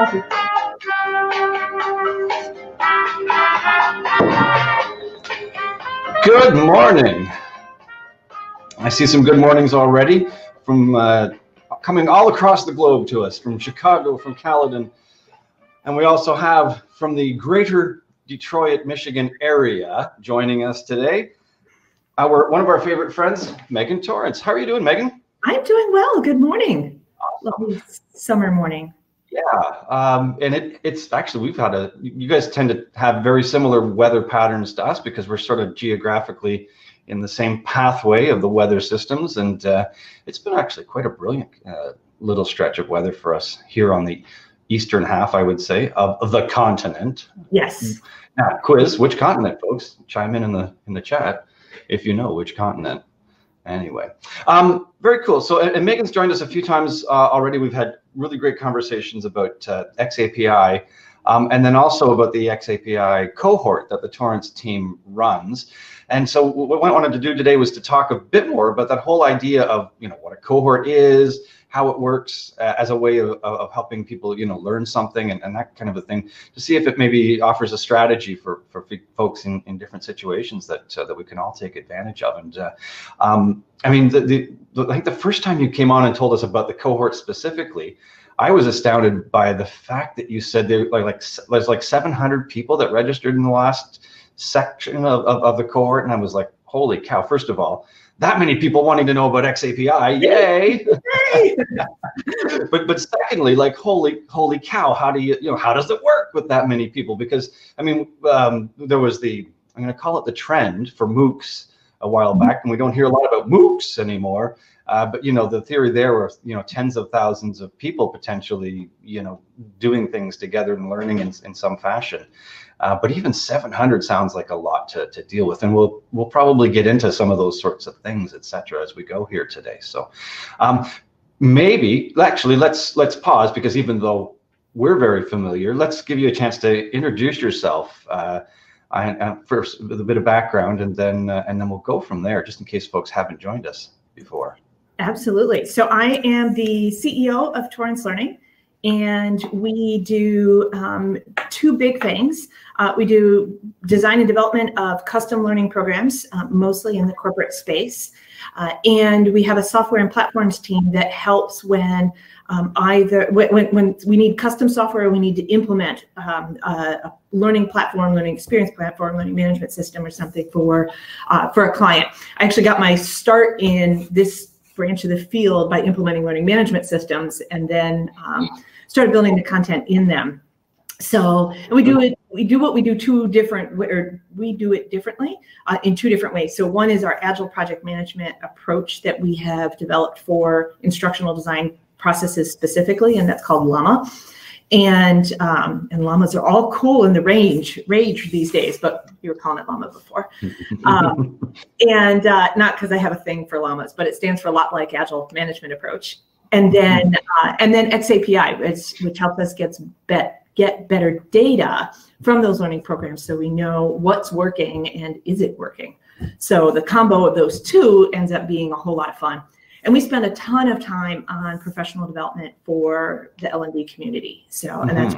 Coffee. Good morning. I see some good mornings already from coming all across the globe to us, from Chicago, from Caledon, and we also have from the greater Detroit, Michigan area joining us today, one of our favorite friends, Megan Torrance. How are you doing, Megan? I'm doing well. Good morning. Awesome. Lovely summer morning. Yeah, and it's actually, you guys tend to have very similar weather patterns to us because we're sort of geographically in the same pathway of the weather systems, and it's been actually quite a brilliant little stretch of weather for us here on the eastern half, I would say, of the continent. Yes. Now, quiz, which continent, folks? Chime in the chat if you know which continent. Anyway, very cool. So, and Megan's joined us a few times already. We've had really great conversations about xAPI, and then also about the xAPI cohort that the Torrance team runs. And so what I wanted to do today was to talk a bit more about that whole idea of, you know, what a cohort is, how it works as a way of helping people, you know, learn something and that kind of a thing, to see if it maybe offers a strategy for folks in different situations that we can all take advantage of. And I mean, I think the first time you came on and told us about the cohort specifically, I was astounded by the fact that you said there's like 700 people that registered in the last section of the cohort, and I was like, holy cow, first of all, that many people wanting to know about xAPI, yay! but secondly, like holy cow, how do you know, how does it work with that many people? Because I mean, there was I'm going to call it the trend for MOOCs a while back, and we don't hear a lot about MOOCs anymore. But you know, the theory there were, you know, tens of thousands of people potentially, you know, doing things together and learning in some fashion. But even 700 sounds like a lot to deal with, and we'll probably get into some of those sorts of things, etc., as we go here today. So maybe actually let's pause, because even though we're very familiar, let's give you a chance to introduce yourself. First with a bit of background, and then we'll go from there, just in case folks haven't joined us before. Absolutely. So I am the CEO of Torrance Learning. And we do two big things. We do design and development of custom learning programs, mostly in the corporate space. And we have a software and platforms team that helps when when we need custom software, we need to implement a learning platform, learning experience platform, learning management system or something for a client. I actually got my start in this branch of the field by implementing learning management systems, and then started building the content in them. So, and we do it differently in two different ways. So one is our agile project management approach that we have developed for instructional design processes specifically, and that's called LAMA. And llamas are all cool in the rage these days, but you were calling it llama before. Not because I have a thing for llamas, but it stands for a lot like agile management approach. And then xAPI, which helps us get better data from those learning programs, so we know what's working and is it working. So the combo of those two ends up being a whole lot of fun. And we spend a ton of time on professional development for the L&D community. So, and that's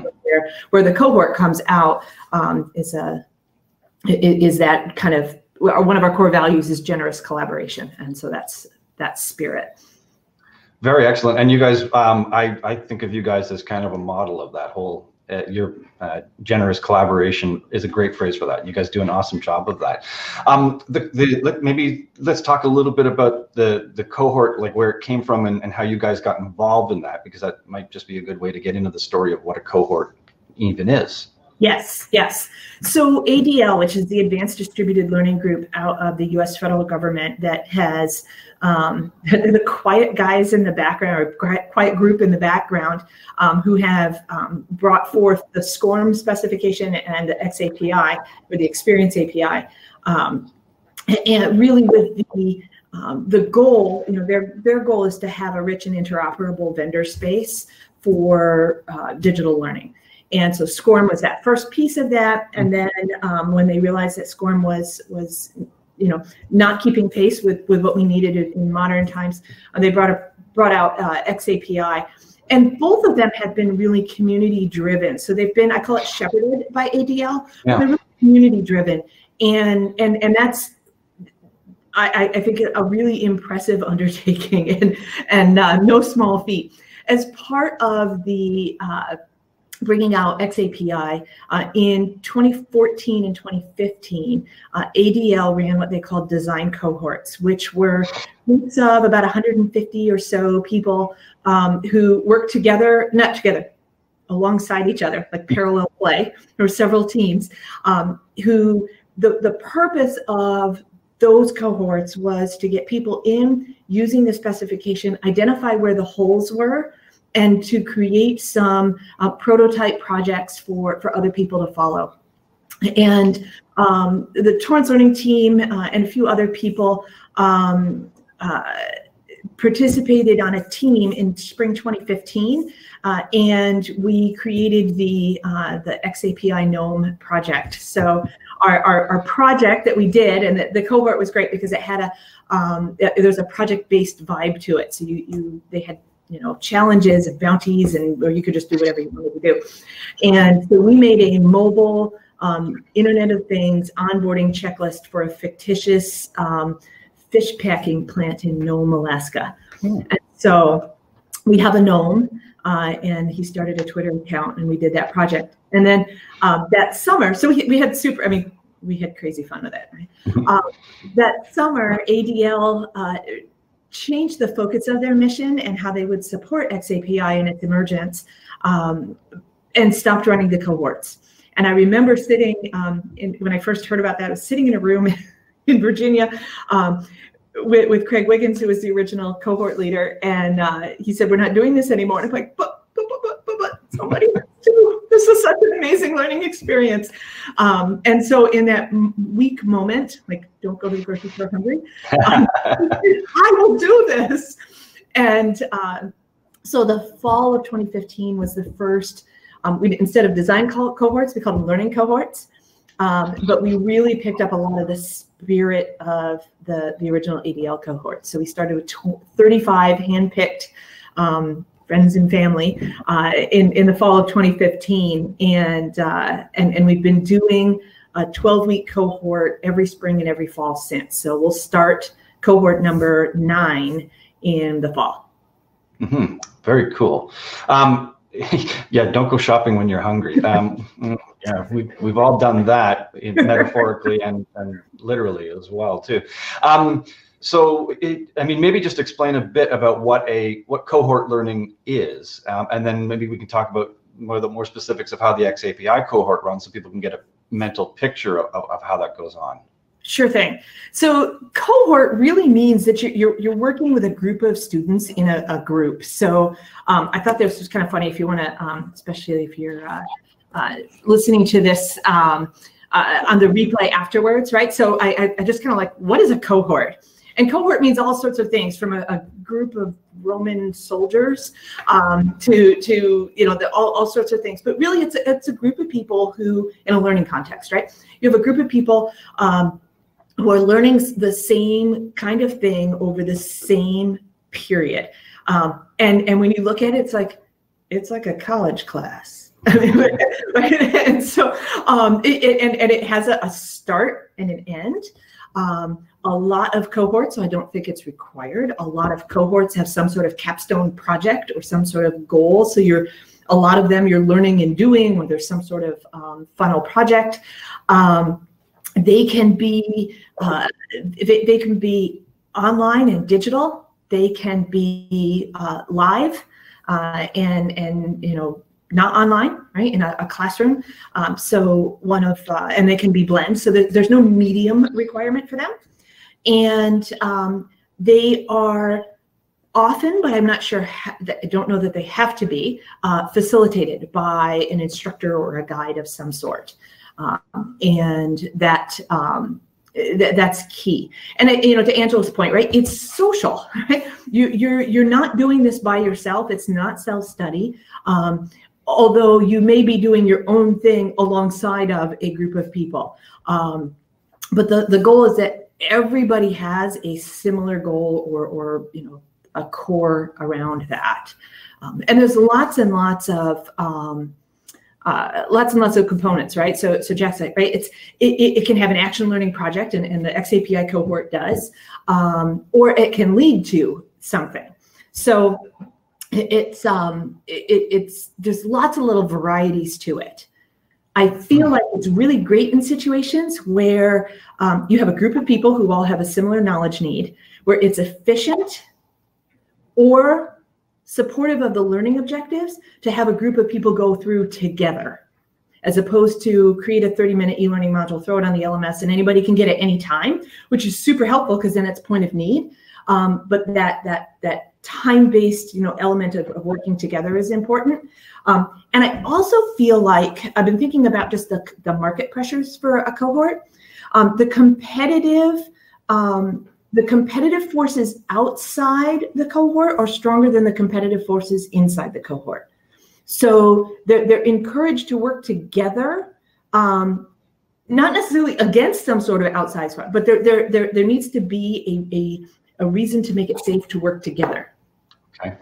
where the cohort comes out, is that kind of, one of our core values is generous collaboration. And so that's that spirit. Very excellent. And you guys, I think of you guys as kind of a model of that whole, generous collaboration is a great phrase for that. You guys do an awesome job of that. Maybe let's talk a little bit about the cohort, like where it came from and how you guys got involved in that, because that might just be a good way to get into the story of what a cohort even is. Yes, yes. So ADL, which is the Advanced Distributed Learning Group out of the U.S. federal government, that has the quiet guys in the background, or quiet group in the background, who have brought forth the SCORM specification and the xAPI, or the Experience API, and really with the goal, you know, their goal is to have a rich and interoperable vendor space for digital learning. And so SCORM was that first piece of that. And then when they realized that SCORM was you know, not keeping pace with what we needed in modern times, they brought out xAPI. And both of them have been really community driven. So they've been, I call it shepherded by ADL. Yeah. They're really community driven. And that's, I think, a really impressive undertaking, and no small feat. As part of the bringing out xAPI in 2014 and 2015, ADL ran what they called design cohorts, which were groups of about 150 or so people who worked together, not together, alongside each other, like parallel play. There were several teams who, the purpose of those cohorts was to get people in using the specification, identify where the holes were, and to create some prototype projects for other people to follow. And the Torrance Learning team and a few other people participated on a team in spring 2015, and we created the xAPI GNOME project. So our project that we did, and the cohort was great because it had a there's a project-based vibe to it. So they had, you know, challenges and bounties, or you could just do whatever you wanted to do. And so we made a mobile Internet of Things onboarding checklist for a fictitious fish packing plant in Nome, Alaska. Mm. And so we have a gnome, and he started a Twitter account, and we did that project. And then that summer, so we had super, I mean, we had crazy fun with it, right? Mm-hmm. That summer, ADL changed the focus of their mission and how they would support xAPI in its emergence, and stopped running the cohorts. And I remember sitting, when I first heard about that, I was sitting in a room in Virginia with Craig Wiggins, who was the original cohort leader. And he said, "We're not doing this anymore." And I'm like, but somebody do. This was such an amazing learning experience. And so in that weak moment, like, don't go to the grocery store hungry, I will do this. And so the fall of 2015 was the first, instead of design cohorts, we called them learning cohorts. But we really picked up a lot of the spirit of the original ADL cohort. So we started with 35 handpicked friends and family in the fall of 2015, and we've been doing a 12-week cohort every spring and every fall since. So we'll start cohort number 9 in the fall. Mm-hmm. Very cool. Yeah, don't go shopping when you're hungry. Yeah, we've all done that, metaphorically and literally as well too. I mean, maybe just explain a bit about what cohort learning is, and then maybe we can talk about more specifics of how the xAPI cohort runs, so people can get a mental picture of how that goes on. Sure thing. So cohort really means that you're working with a group of students in a group. So I thought this was kind of funny. If you want to, especially if you're listening to this on the replay afterwards, right? So I just kind of like, what is a cohort? And cohort means all sorts of things, from a group of Roman soldiers to you know, all sorts of things. But really, it's a group of people who, in a learning context, right? You have a group of people who are learning the same kind of thing over the same period. And when you look at it, it's like a college class. And so it has a start and an end. A lot of cohorts, so I don't think it's required, a lot of cohorts have some sort of capstone project or some sort of goal. So a lot of them you're learning and doing, or there's some sort of funnel project. They can be they can be online and digital. They can be live and you know, not online, right, in a classroom. So and they can be blend. So there's no medium requirement for them. And they are often, but I'm not sure, I don't know that they have to be, facilitated by an instructor or a guide of some sort. And that, that's key. And you know, to Angela's point, right, it's social, right? You're not doing this by yourself. It's not self-study. Although you may be doing your own thing alongside of a group of people. But the goal is that everybody has a similar goal or you know, a core around that. And there's lots and lots of components, right? So Jack's right. It can have an action learning project, and the xAPI cohort does, or it can lead to something. So there's lots of little varieties to it. I feel like it's really great in situations where you have a group of people who all have a similar knowledge need, where it's efficient or supportive of the learning objectives to have a group of people go through together, as opposed to create a 30-minute e-learning module, throw it on the LMS, and anybody can get it any time, which is super helpful because then it's point of need. But that time-based, element of working together is important. And I also feel like I've been thinking about just the market pressures for a cohort. The competitive forces outside the cohort are stronger than the competitive forces inside the cohort. So they're encouraged to work together, not necessarily against some sort of outside threat, but there needs to be a reason to make it safe to work together. Okay,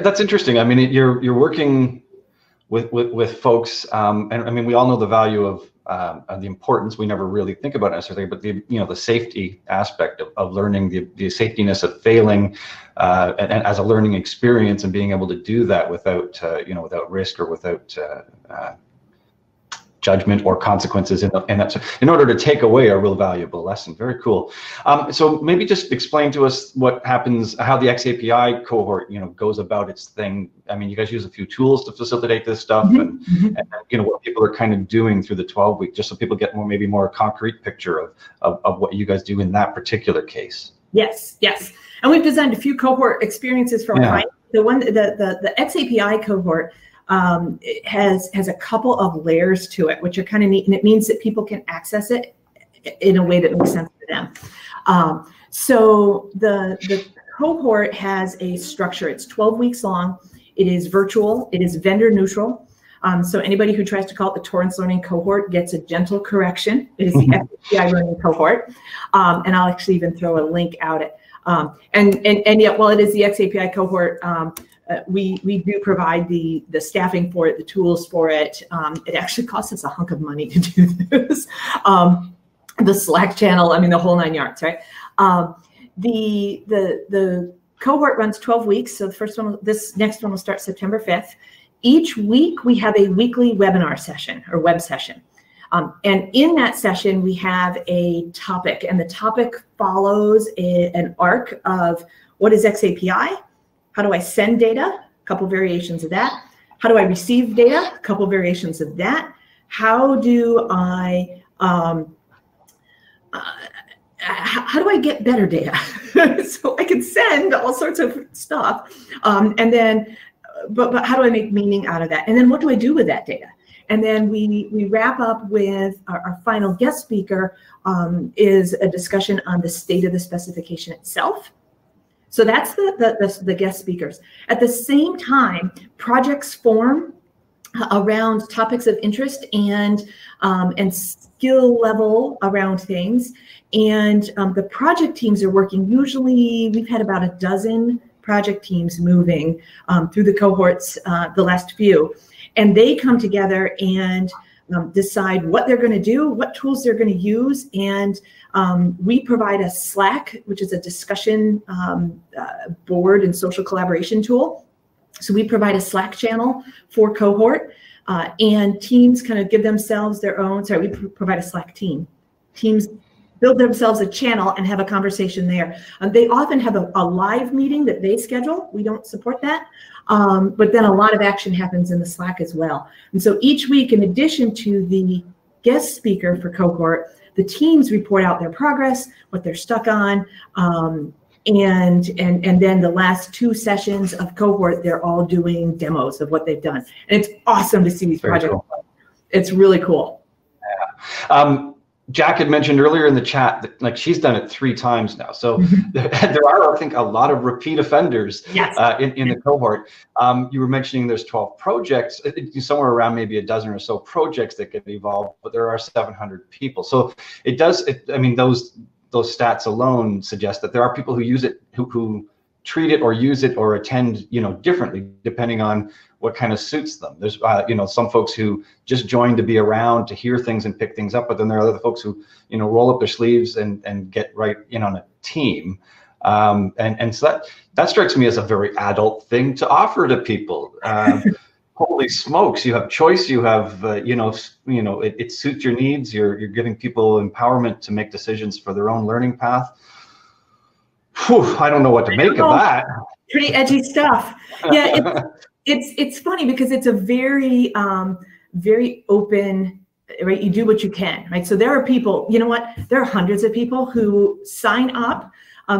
that's interesting. I mean, you're working with folks, and I mean, we all know the value of the importance. We never really think about it necessarily, but the safety aspect of learning, the safetiness of failing, and as a learning experience, and being able to do that without without risk or without judgment or consequences in order to take away a real valuable lesson. Very cool. So maybe just explain to us what happens, how the xAPI cohort, goes about its thing. I mean, you guys use a few tools to facilitate this stuff, and what people are kind of doing through the 12-week, just so people get maybe more a concrete picture of what you guys do in that particular case. Yes. And we've designed a few cohort experiences for our clients. The xAPI cohort, it has a couple of layers to it, which are kind of neat, and it means that people can access it in a way that makes sense to them. So the cohort has a structure. It's 12 weeks long. It is virtual. It is vendor neutral. So anybody who tries to call it the Torrance Learning cohort gets a gentle correction. It is the xAPI Learning cohort, and I'll actually even throw a link out it. And yet, while it is the xAPI cohort, we do provide the staffing for it, the tools for it. It actually costs us a hunk of money to do this. The Slack channel, I mean, the whole nine yards, right? The cohort runs 12 weeks. So the first one, this next one will start September 5th. Each week, we have a weekly webinar session or web session. And in that session, we have a topic, and the topic follows an arc of what is xAPI? How do I send data? A couple variations of that. How do I receive data? A couple variations of that. How do I get better data? So I can send all sorts of stuff, and then, but how do I make meaning out of that? And then what do I do with that data? And then we wrap up with our final guest speaker, is a discussion on the state of the specification itself. So that's the guest speakers. At the same time, projects form around topics of interest and skill level around things. And the project teams are working. Usually we've had about a dozen project teams moving through the cohorts, the last few. And they come together and decide what they're going to do, what tools they're going to use, and we provide a Slack, which is a discussion board and social collaboration tool. So we provide a Slack channel for cohort, and teams kind of give themselves their own. Sorry, we provide a Slack team. Teams build themselves a channel and have a conversation there. They often have a live meeting that they schedule. We don't support that. But then a lot of action happens in the Slack as well. And so each week, in addition to the guest speaker for cohort, the teams report out their progress, what they're stuck on, and then the last two sessions of cohort, they're all doing demos of what they've done. And it's awesome to see these projects. Cool. It's really cool. Yeah. Jack had mentioned earlier in the chat that she's done it 3 times now. So there are, I think, a lot of repeat offenders in the cohort. You were mentioning there's 12 projects, somewhere around maybe a dozen or so projects that get involved, but there are 700 people. So it does, I mean, those those stats alone suggest that there are people who use it, who treat it or use it or attend, differently depending on what kind of suits them. There's, some folks who just join to be around to hear things and pick things up, but then there are other folks who, roll up their sleeves and get right in on a team. And so that strikes me as a very adult thing to offer to people. Holy smokes! You have choice. You have, it suits your needs. You're giving people empowerment to make decisions for their own learning path. Whew, I don't know what to make of that. Pretty edgy stuff. Yeah, it's funny because it's a very very open. Right, you do what you can. Right, so there are people. You know what? There are hundreds of people who sign up.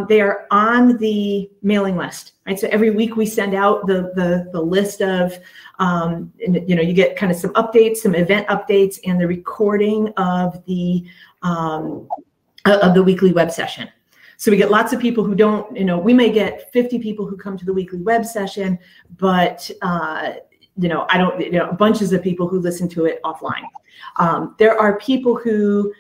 They are on the mailing list, right? So every week we send out the list of, you get kind of some updates, some event updates, and the recording of the weekly web session. So we get lots of people who don't, we may get 50 people who come to the weekly web session, but bunches of people who listen to it offline. There are people who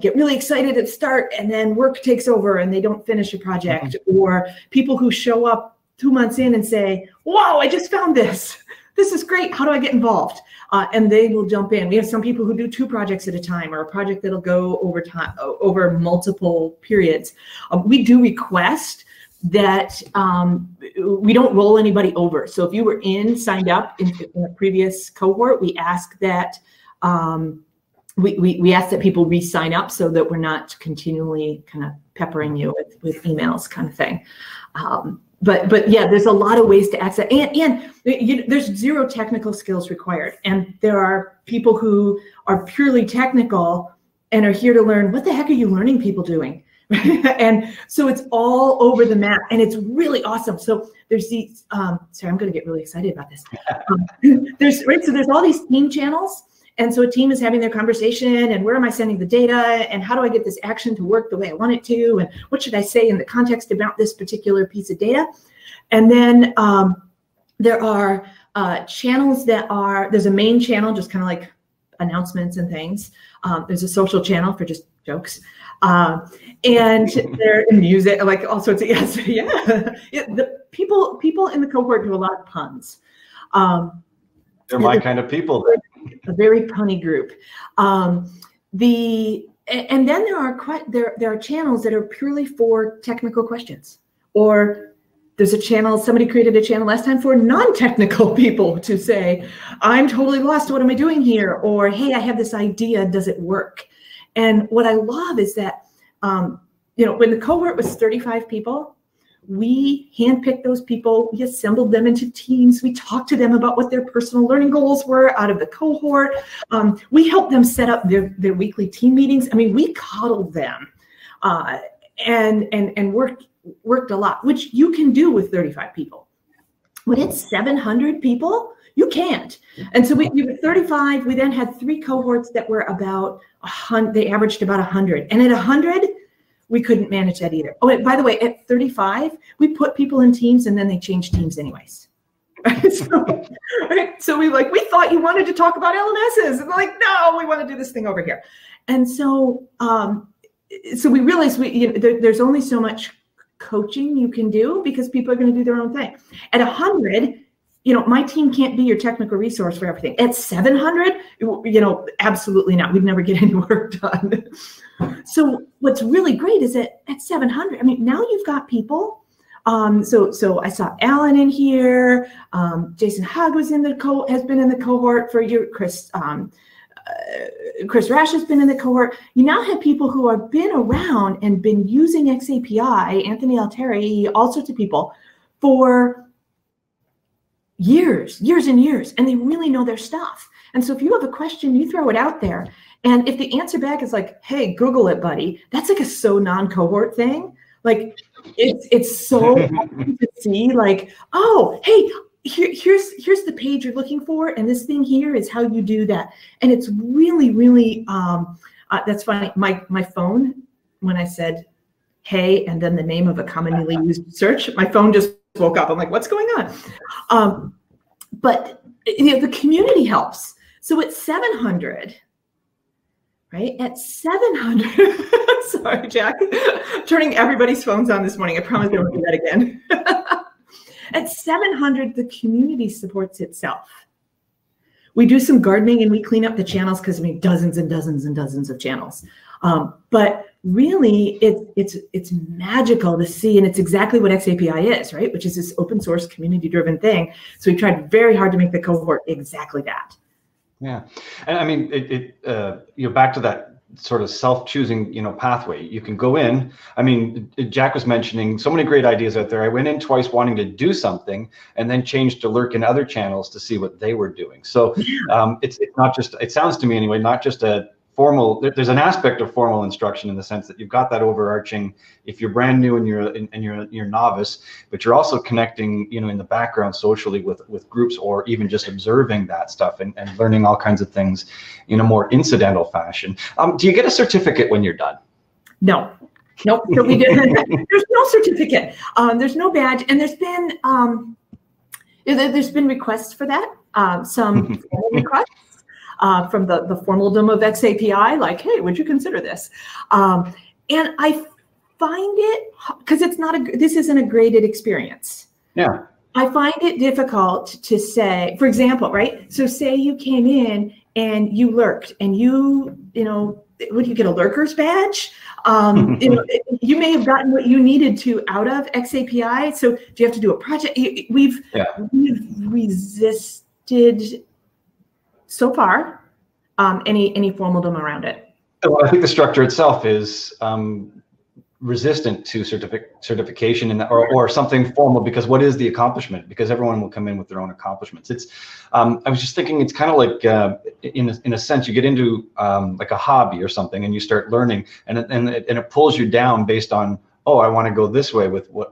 get really excited at start and then work takes over and they don't finish a project, or people who show up 2 months in and say, wow, I just found this. This is great. How do I get involved? And they will jump in. We have some people who do 2 projects at a time, or a project that'll go over time, over multiple periods. We do request that we don't roll anybody over. So if you were signed up in a previous cohort, we ask that we ask that people re-sign up so that we're not continually kind of peppering you with emails kind of thing. But yeah, there's a lot of ways to access, and there's zero technical skills required. And there are people who are purely technical and are here to learn, what the heck are you learning people doing? And so it's all over the map, and it's really awesome. So there's these, sorry, I'm gonna get really excited about this. There's all these team channels. And so a team is having their conversation, and where am I sending the data, and how do I get this action to work the way I want it to, and what should I say in the context about this particular piece of data? And then there are channels that are, there's a main channel, just kind of like announcements and things. There's a social channel for just jokes. And they're in music, like all sorts of, yes, yeah. The people in the cohort do a lot of puns. They're my kind of people. A very punny group. And then there are channels that are purely for technical questions, or there's a channel, somebody created a channel last time for non-technical people to say, I'm totally lost, what am I doing here? Or, hey, I have this idea, does it work? And what I love is that, when the cohort was 35 people, we handpicked those people, we assembled them into teams, we talked to them about what their personal learning goals were out of the cohort. We helped them set up their weekly team meetings. I mean, we coddled them and worked a lot, which you can do with 35 people. When it's 700 people, you can't. And so we were 35, we then had 3 cohorts that were about 100, they averaged about 100. And at 100, we couldn't manage that either. Oh, and by the way, at 35, we put people in teams and then they changed teams anyways. Right? So, right? So we thought you wanted to talk about LMSs. And they're like, no, we want to do this thing over here. And so we realized there's only so much coaching you can do because people are going to do their own thing. At 100, my team can't be your technical resource for everything. At 700, absolutely not. We'd never get any work done. So what's really great is that at 700, I mean, now you've got people. So I saw Alan in here. Jason Hogg has been in the cohort for a year. Chris Rash has been in the cohort. You now have people who have been around and been using xAPI, Anthony Alteri, all sorts of people for years and years, and they really know their stuff. And so if you have a question, you throw it out there, and if the answer back is like, hey, Google it, buddy, that's like a so non-cohort thing. Like it's so fun to see, like, oh, hey, here's the page you're looking for, and this thing here is how you do that. And it's really, really that's funny. My phone, when I said hey and then the name of a commonly used search, my phone just woke up. I'm like, what's going on? But the community helps. So at 700, right? At 700, sorry, Jack, I'm turning everybody's phones on this morning. I promise I won't do that again. At 700, the community supports itself. We do some gardening and we clean up the channels because we have dozens and dozens and dozens of channels. But really, it's magical to see, and it's exactly what xAPI is, right? Which is this open source, community-driven thing. So we tried very hard to make the cohort exactly that. Yeah, and I mean, you know, back to that sort of self-choosing, you know, pathway. You can go in. I mean, Jack was mentioning so many great ideas out there. I went in twice wanting to do something, and then changed to lurk in other channels to see what they were doing. So it's not just, it sounds to me anyway, not just a formal, there's an aspect of formal instruction in the sense that you've got that overarching, if you're brand new and you're novice, but you're also connecting, you know, in the background socially with groups, or even just observing that stuff and learning all kinds of things in a more incidental fashion. Do you get a certificate when you're done? No, nope. So we didn't. There's no certificate. There's no badge, and there's been requests for that. Some requests. From the formaldom of xAPI, like, hey, would you consider this? And I find it, because it's not a, this isn't a graded experience. Yeah. I find it difficult to say, for example, right? So say you came in and you lurked, and you know, would you get a lurker's badge? You know, you may have gotten what you needed to out of xAPI. So do you have to do a project? We've resisted, so far, any formalism around it. Well, I think the structure itself is resistant to certification in that, or something formal, because what is the accomplishment? Because everyone will come in with their own accomplishments. It's I was just thinking, it's kind of like in a sense, you get into like a hobby or something, and you start learning, and it pulls you down based on, oh, I want to go this way with what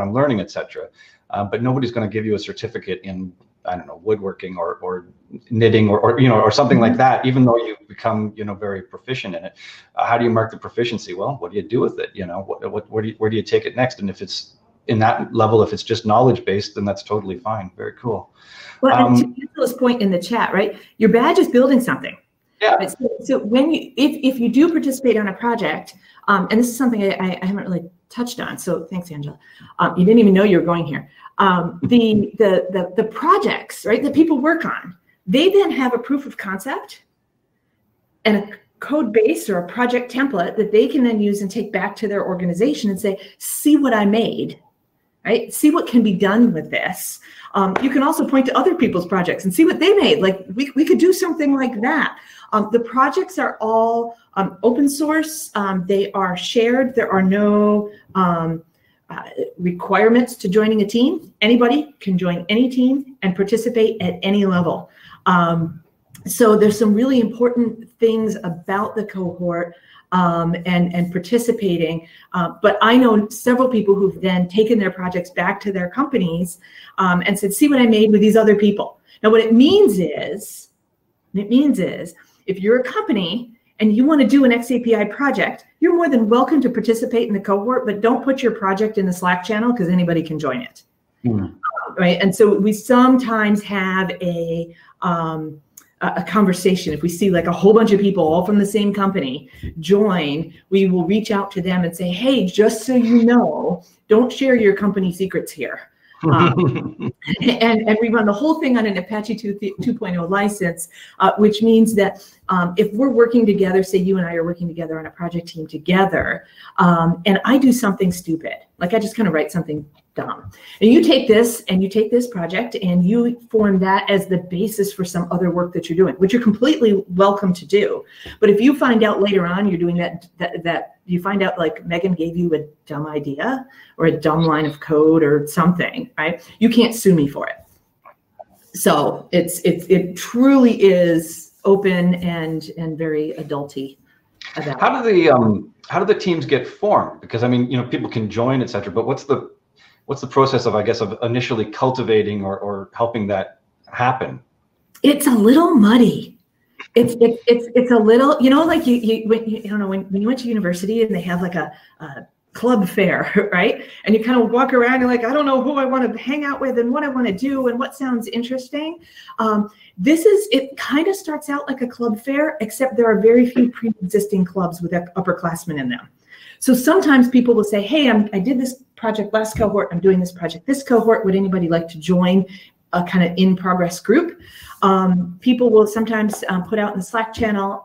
I'm learning, etc. But nobody's going to give you a certificate in, I don't know, woodworking or knitting or you know, or something like that, even though you've become, you know, very proficient in it. How do you mark the proficiency? Well, what do you do with it? You know, where do you take it next? And if it's in that level, if it's just knowledge based, then that's totally fine. Very cool. Well, and to Angela's point in the chat, right? Your badge is building something. Yeah. Right? So when you, if you do participate on a project, and this is something I haven't really touched on, so thanks, Angela. You didn't even know you were going here. The projects, right, that people work on, they then have a proof of concept and a code base or a project template that they can then use and take back to their organization and say, see what I made, right? See what can be done with this. You can also point to other people's projects and see what they made. Like, we could do something like that. The projects are all open source. They are shared. There are no requirements to joining a team. Anybody can join any team and participate at any level. So there's some really important things about the cohort and participating. But I know several people who've then taken their projects back to their companies and said, see what I made with these other people. Now, what it means is, if you're a company and you want to do an xAPI project, you're more than welcome to participate in the cohort, but don't put your project in the Slack channel because anybody can join it. Mm. Right? And so we sometimes have a conversation. If we see like a whole bunch of people all from the same company join, we will reach out to them and say, hey, just so you know, don't share your company secrets here. And we run the whole thing on an Apache 2.0 license, which means that if we're working together, say you and I are working together on a project team together, and I do something stupid, like I just kind of write something dumb, and you take this and you take this project and you form that as the basis for some other work that you're doing, which you're completely welcome to do. But if you find out later on you're doing that you find out like Megan gave you a dumb idea or a dumb line of code or something, right? You can't sue me for it. So it truly is open and very adulty. About how do the teams get formed? Because I mean, you know, people can join, etc. But what's the process of, I guess, of initially cultivating or helping that happen? It's a little muddy. It's a little, you know, like you don't know, when you went to university and they have like a club fair, right? And you kind of walk around, you're like, I don't know who I want to hang out with and what I want to do and what sounds interesting. This is, it kind of starts out like a club fair, except there are very few pre-existing clubs with upperclassmen in them. So sometimes people will say, hey, I did this project last cohort, I'm doing this project this cohort, would anybody like to join a kind of in-progress group? People will sometimes put out in the Slack channel,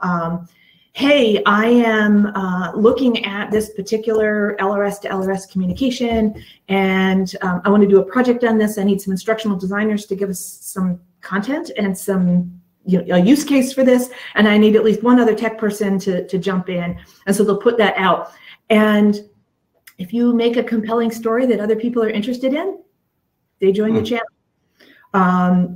hey, I am looking at this particular LRS to LRS communication, and I want to do a project on this. I need some instructional designers to give us some content and some, you know, a use case for this, and I need at least one other tech person to jump in. And so they'll put that out. And if you make a compelling story that other people are interested in, they join the channel.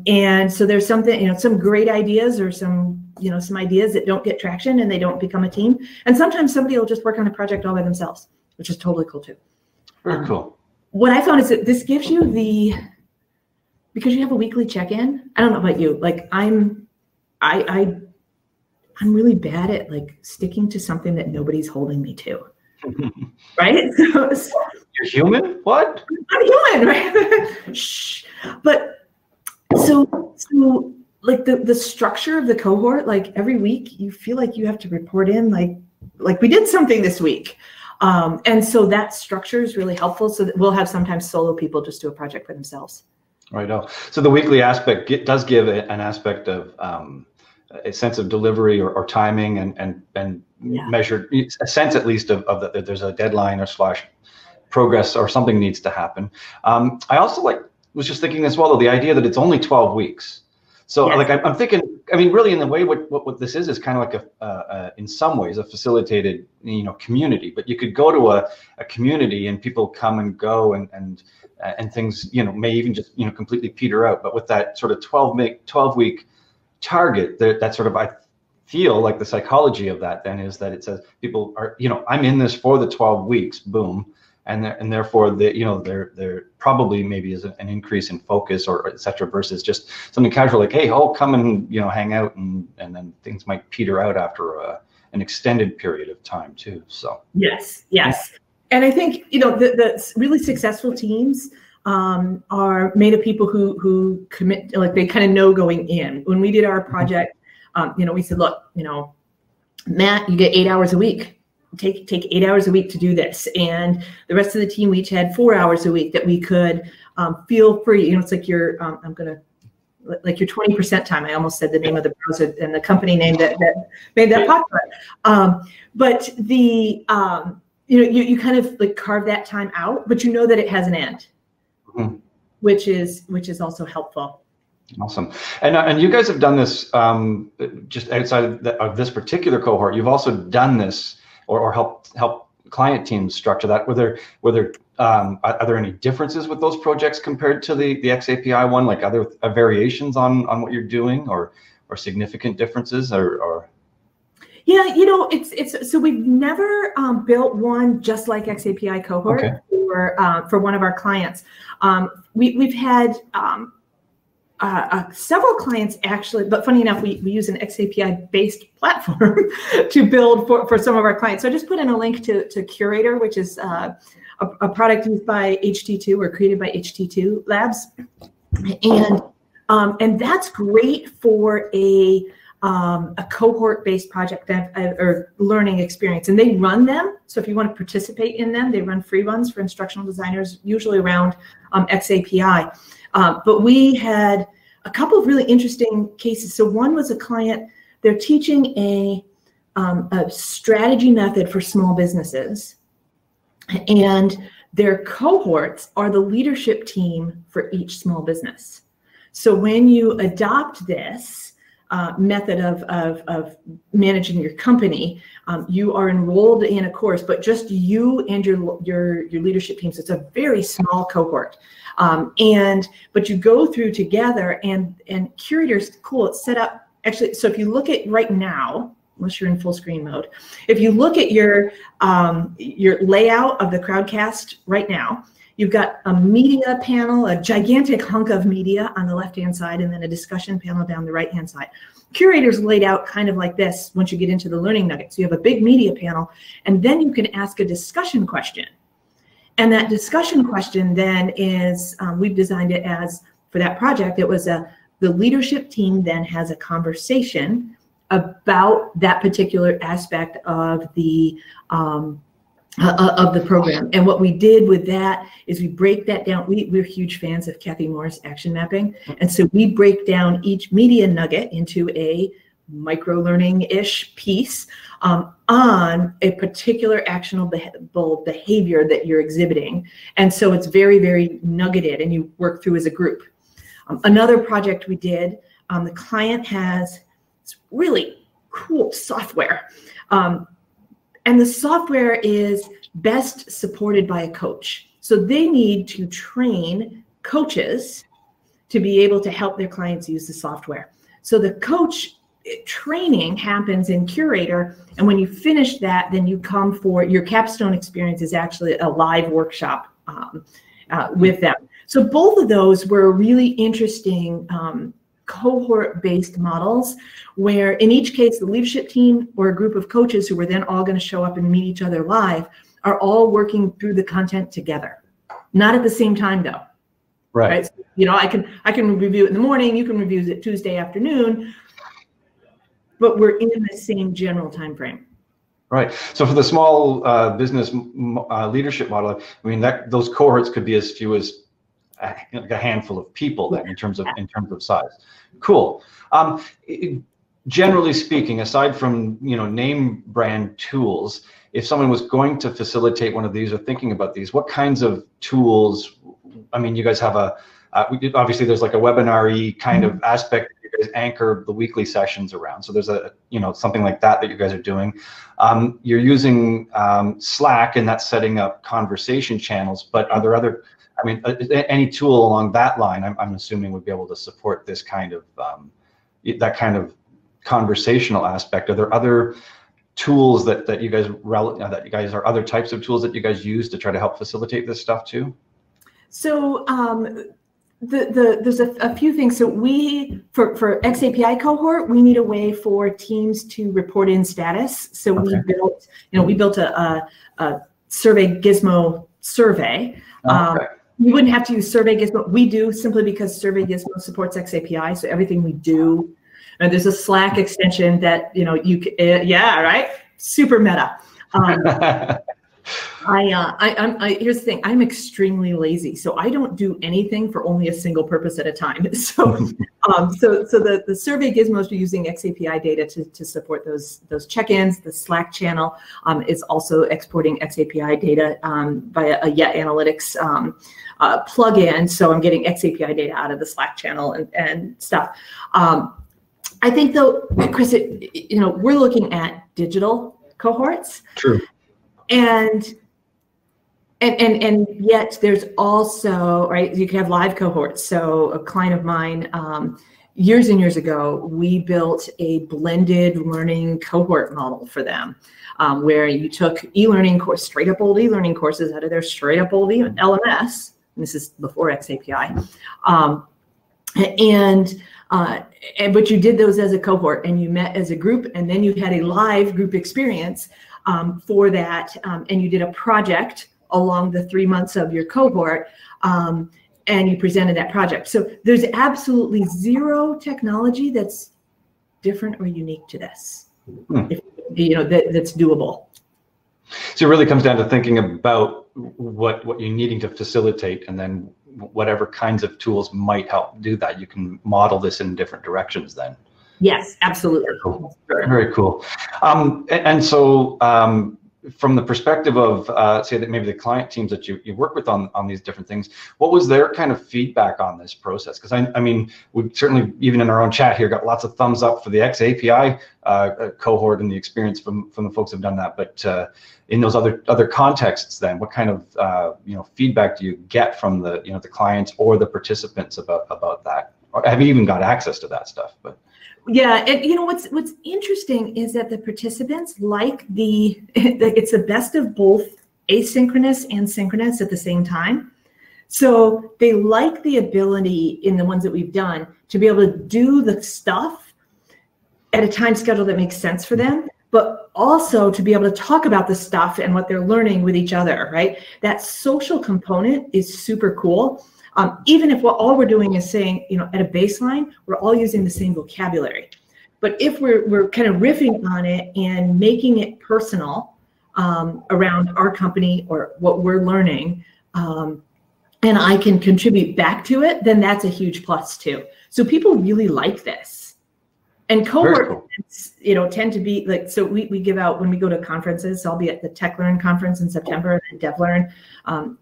And so there's something, you know, some great ideas or some, you know, some ideas that don't get traction and they don't become a team. And sometimes somebody will just work on a project all by themselves, which is totally cool too. Very cool. What I found is that this gives you the, because you have a weekly check-in, I don't know about you, like I'm really bad at like sticking to something that nobody's holding me to. Right? So, you're human? What? I'm human, right? Shh. But so like the structure of the cohort, like every week you feel like you have to report in like we did something this week. And so that structure is really helpful, so that we'll have sometimes solo people just do a project for themselves. Right. So the weekly aspect does give an aspect of a sense of delivery or timing and yeah. Measured, a sense at least of that there's a deadline or / progress or something needs to happen. I also was just thinking as well, though, the idea that it's only 12 weeks. So yes. Like I'm thinking, I mean, really in the way what this is kind of like a in some ways a facilitated, you know, community, but you could go to a community and people come and go and things, you know, may even just, you know, completely peter out. But with that sort of 12 week target, that sort of, I feel like the psychology of that then is that it says people are, you know, I'm in this for the 12 weeks, boom. And therefore, you know, there probably maybe is an increase in focus or et cetera, versus just something casual like, hey, oh, come and, you know, hang out, and then things might peter out after an extended period of time too, so. Yes, yes. And I think, you know, the really successful teams are made of people who commit, like they kind of know going in. When we did our project, you know, we said, look, you know, Matt, you get 8 hours a week. Take 8 hours a week to do this, and the rest of the team, we each had 4 hours a week that we could feel free. You know, it's like your I'm gonna like your 20% time. I almost said the name of the browser and the company name that made that popular. But the you know you kind of like carve that time out, but you know that it has an end, which is also helpful. Awesome. And you guys have done this just outside of this particular cohort. You've also done this. Or help client teams structure that. Are there any differences with those projects compared to the xAPI one? Like other variations on what you're doing, or significant differences, or? Yeah, you know, it's so we've never built one just like xAPI cohort for one of our clients. We've had. Several clients actually, but funny enough, we use an xAPI-based platform to build for some of our clients. So I just put in a link to Curator, which is a product used by HT2 or created by HT2 Labs, and that's great for a cohort-based project or learning experience, and they run them. So if you want to participate in them, they run free ones for instructional designers, usually around xAPI. But we had a couple of really interesting cases. So one was a client, they're teaching a strategy method for small businesses, and their cohorts are the leadership team for each small business. So when you adopt this method of managing your company, you are enrolled in a course, but just you and your leadership team. So it's a very small cohort. But you go through together, and Curator's cool. It's set up actually. So if you look at right now, unless you're in full screen mode, if you look at your layout of the crowdcast right now, you've got a media panel, a gigantic hunk of media on the left-hand side, and then a discussion panel down the right-hand side. Curator's laid out kind of like this once you get into the learning nuggets. You have a big media panel, and then you can ask a discussion question. And that discussion question then is, we've designed it as, for that project, it was the leadership team then has a conversation about that particular aspect of the program. And what we did with that is we break that down. We're huge fans of Kathy Morris action mapping. And so we break down each media nugget into a micro-learning-ish piece on a particular actionable behavior that you're exhibiting. And so it's very, very nuggeted, and you work through as a group. Another project we did, the client has this really cool software. And the software is best supported by a coach. So they need to train coaches to be able to help their clients use the software. So the coach training happens in Curator, and when you finish that, then you come for your capstone experience is actually a live workshop with them. So both of those were really interesting cohort-based models, where in each case, the leadership team or a group of coaches who were then all going to show up and meet each other live are all working through the content together. Not at the same time, though. Right. So, you know, I can review it in the morning. You can review it Tuesday afternoon. But we're in the same general time frame. Right. So for the small business leadership model, I mean, those cohorts could be as few as a handful of people then, in terms of size. Cool. Generally speaking, aside from, you know, name brand tools, if someone was going to facilitate one of these or thinking about these, what kinds of tools? I mean, you guys have a obviously there's like a webinar-y kind of aspect. Anchor the weekly sessions around. So there's a, you know, something like that that you guys are doing. You're using Slack, and that's setting up conversation channels. But are there other, I mean, any tool along that line, I'm assuming, would be able to support this kind of, that kind of conversational aspect? Are there other tools that you guys, other types of tools that you guys use to try to help facilitate this stuff too? So, there's a few things. So we, for xAPI cohort, we need a way for teams to report in status. So we built a Survey Gizmo survey. You wouldn't have to use Survey Gizmo. We do, simply because Survey Gizmo supports xAPI. So everything we do, and there's a Slack extension that, you know, super meta. Here's the thing. I'm extremely lazy, so I don't do anything for only a single purpose at a time. So, so the Survey Gizmos are using xAPI data to support those check-ins. The Slack channel is also exporting xAPI data via a Yet Analytics plugin. So I'm getting xAPI data out of the Slack channel and stuff. I think though, Chris, you know, we're looking at digital cohorts. True. And yet there's also, right, you can have live cohorts. So a client of mine, years and years ago, we built a blended learning cohort model for them, where you took e-learning course, straight up old e-learning courses out of their straight up old LMS. And this is before xAPI. But you did those as a cohort, and you met as a group, and then you had a live group experience for that. And you did a project along the 3 months of your cohort, and you presented that project. So there's absolutely zero technology that's different or unique to this, that's doable. So it really comes down to thinking about what you're needing to facilitate, and then whatever kinds of tools might help do that. You can model this in different directions then. Yes, absolutely. Very cool. Very cool. And so from the perspective of, say, that maybe the client teams that you work with on these different things, what was their kind of feedback on this process? Because, I mean, we've certainly, even in our own chat here, got lots of thumbs up for the xAPI cohort and the experience from the folks who've done that. But in those other contexts then, what kind of, feedback do you get from the, the clients or the participants about that? Or have you even got access to that stuff? But yeah, and you know what's interesting is that the participants like it's the best of both asynchronous and synchronous at the same time. So they like the ability in the ones that we've done to be able to do the stuff at a time schedule that makes sense for them, but also to be able to talk about the stuff and what they're learning with each other, right? That social component is super cool. Even if all we're doing is saying, you know, at a baseline, we're all using the same vocabulary. But if we're kind of riffing on it and making it personal around our company or what we're learning, and I can contribute back to it, then that's a huge plus too. So people really like this. And cohorts, you know, tend to be like, so we give out when we go to conferences. So I'll be at the TechLearn conference in September and DevLearn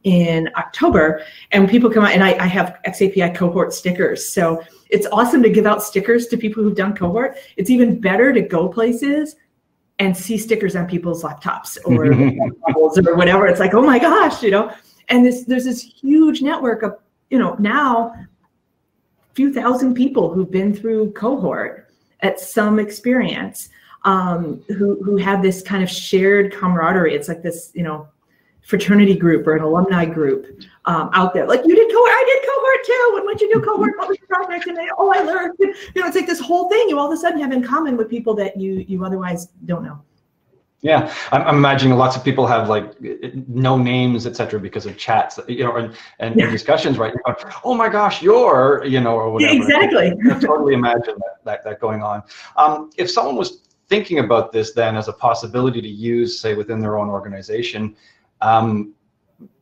in October. And people come out, and I have xAPI cohort stickers. So it's awesome to give out stickers to people who've done cohort. It's even better to go places and see stickers on people's laptops or bubbles or whatever. It's like, oh my gosh, you know. And there's this huge network of, you know, now a few thousand people who've been through cohort at some experience, who have this kind of shared camaraderie. It's like this, you know, fraternity group or an alumni group out there. Like, you did cohort, I did cohort too. And once you do cohort, what was your project? And then, oh, I learned. You know, it's like this whole thing you all of a sudden have in common with people that you otherwise don't know. Yeah, I'm imagining lots of people have like no names, etc., because of chats, you know, and yeah, discussions, right? Oh my gosh, you're, you know, or whatever. Exactly. I can totally imagine that going on. If someone was thinking about this then as a possibility to use, say, within their own organization, are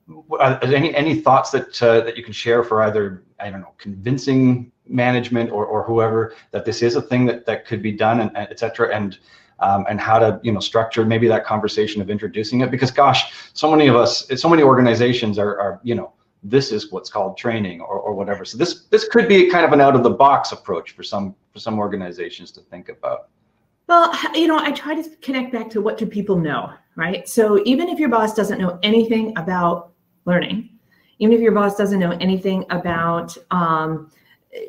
there any thoughts that you can share for either, I don't know, convincing management or whoever that this is a thing that could be done, and etc. And how to, you know, structure maybe that conversation of introducing it, because gosh, so many of us, so many organizations are you know, this is what's called training or whatever. So this could be kind of an out of the box approach for some organizations to think about. Well, you know, I try to connect back to what do people know, right? So even if your boss doesn't know anything about learning, even if your boss doesn't know anything about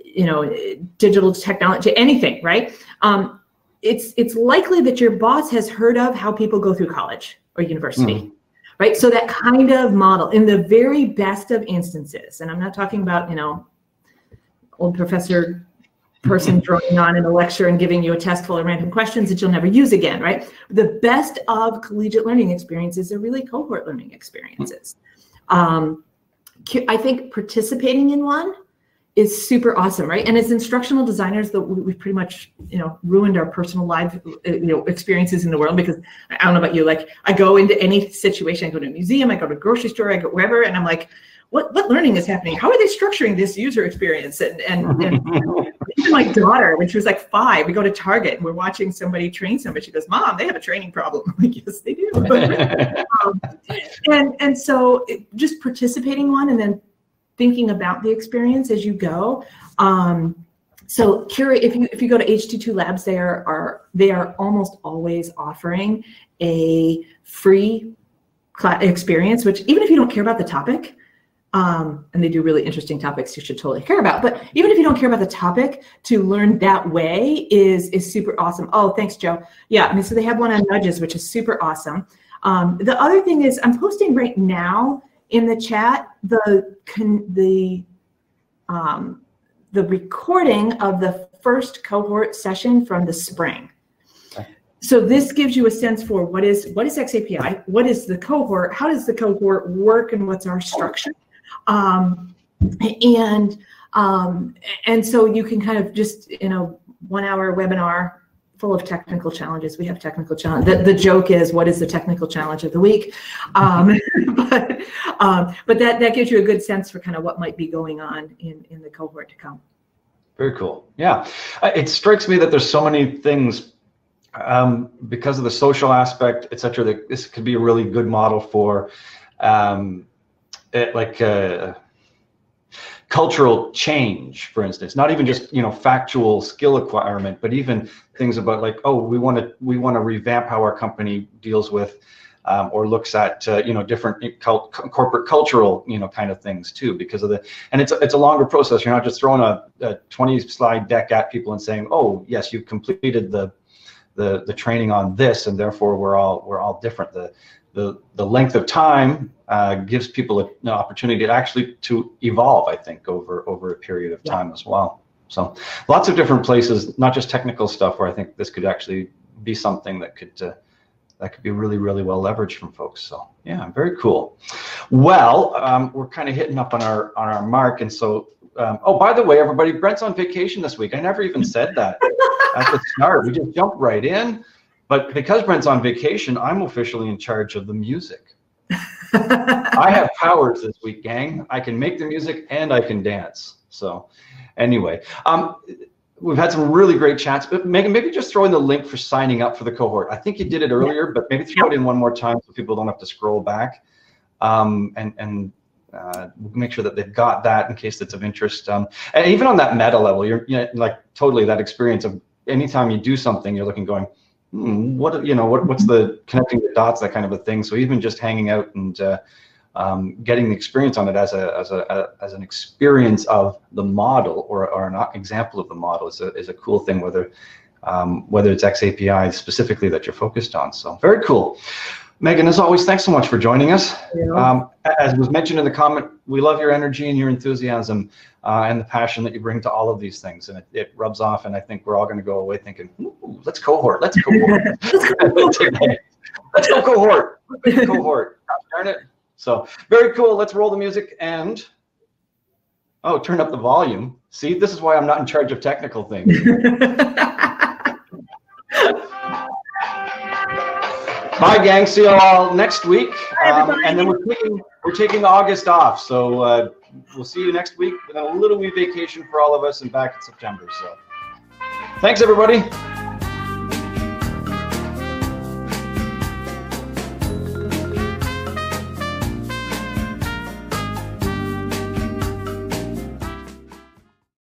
you know, digital technology, anything, right? It's likely that your boss has heard of how people go through college or university, right? So that kind of model, in the very best of instances, and I'm not talking about, you know, old professor person droning on in a lecture and giving you a test full of random questions that you'll never use again, right? The best of collegiate learning experiences are really cohort learning experiences. I think participating in one is super awesome, right? And as instructional designers, we've pretty much, you know, ruined our personal live, you know, experiences in the world, because I don't know about you, like I go into any situation, I go to a museum, I go to a grocery store, I go wherever, and I'm like, what learning is happening? How are they structuring this user experience? And even my daughter, when she was like 5, we go to Target and we're watching somebody train somebody. She goes, "Mom, they have a training problem." I'm like, yes, they do. And so just participating one, and then thinking about the experience as you go. So if you go to HT2 Labs, they are almost always offering a free experience, which even if you don't care about the topic, and they do really interesting topics you should totally care about, but even if you don't care about the topic, to learn that way is super awesome. Oh, thanks, Joe. Yeah, I mean, so they have one on nudges, which is super awesome. The other thing is, I'm posting right now in the chat the recording of the first cohort session from the spring. So this gives you a sense for what is xAPI, what is the cohort, how does the cohort work, and what's our structure, and so you can kind of just, you know, 1 hour webinar full of technical challenges. We have technical challenge. The joke is, what is the technical challenge of the week? But that gives you a good sense for kind of what might be going on in the cohort to come. Very cool. Yeah, it strikes me that there's so many things because of the social aspect, etc., that this could be a really good model for cultural change, for instance, not even just, you know, factual skill acquirement, but even things about like, oh, we want to revamp how our company deals with or looks at you know, different corporate cultural, you know, kind of things too, because of the, and it's a longer process. You're not just throwing a 20-slide deck at people and saying, oh yes, you've completed the training on this, and therefore we're all different. The length of time gives people an opportunity to actually to evolve, I think, over a period of time as well. So lots of different places, not just technical stuff, where I think this could actually be something that could be really, really well leveraged from folks. So yeah, very cool. Well, we're kind of hitting up on our mark, and so oh, by the way, everybody, Brent's on vacation this week. I never even said that at the start. We just jumped right in, but because Brent's on vacation, I'm officially in charge of the music. I have powers this week, gang. I can make the music and I can dance. So anyway, we've had some really great chats, but Megan, maybe just throw in the link for signing up for the cohort. I think you did it earlier, but maybe throw it in one more time so people don't have to scroll back. And make sure that they've got that in case it's of interest. And even on that meta level, you know, like totally that experience of anytime you do something, you're looking going, what, you know, what's the connecting the dots, that kind of a thing. So even just hanging out and getting the experience on it as an experience of the model or an example of the model is a cool thing, whether it's xAPI specifically that you're focused on. So very cool. Megan, as always, thanks so much for joining us. Yeah. As was mentioned in the comment, we love your energy and your enthusiasm and the passion that you bring to all of these things. And it rubs off, and I think we're all going to go away thinking, ooh, let's cohort, let's cohort. Let's go cohort. Let's cohort. Darn it. So very cool. Let's roll the music and, oh, turn up the volume. See, this is why I'm not in charge of technical things. Bye, gang. See you all next week. And then we're taking August off, so we'll see you next week with a little wee vacation for all of us, and back in September. So, thanks, everybody.